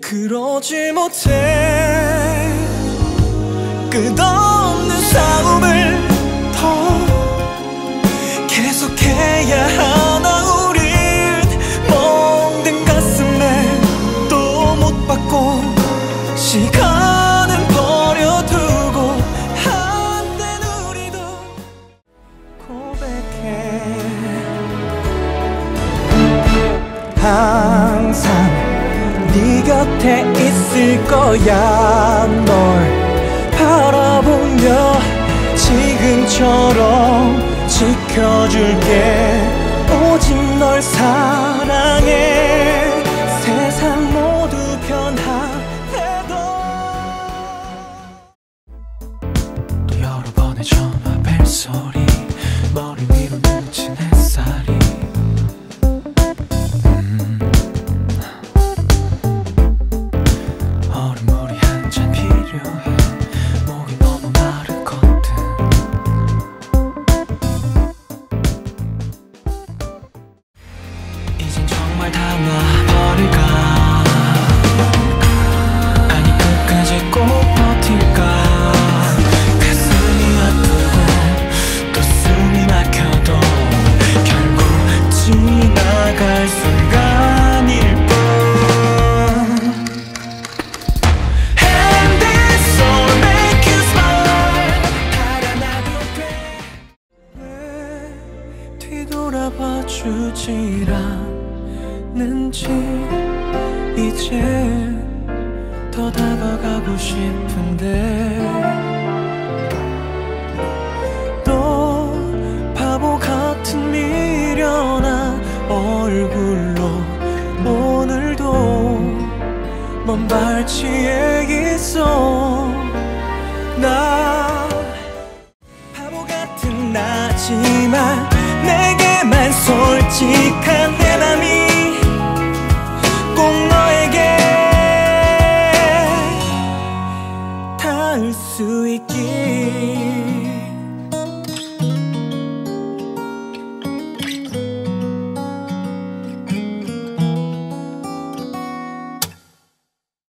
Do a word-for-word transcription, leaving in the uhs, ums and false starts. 그러지 못해 끝없는 싸움을 더 계속해야 하나. 우린 멍든 가슴에 또 못 받고 시간은 버려두고 한 땐 우리도 고백해. 항상 네 곁에 있을 거야. 널 바라보며 지금처럼 지켜줄게. 오직 널 사랑해. 세상 모두 변화해도 또 여러 번의 전화 벨소리, 머리 위로 묻힌 햇살이 주지 않는지 이제 더 다가가고 싶은데 또 바보 같은 미련한 얼굴로 오늘도 먼 발치에 있어. 나 바보 같은 나지만 내게만 솔직한 내 맘이 꼭 너에게 닿을 수 있길.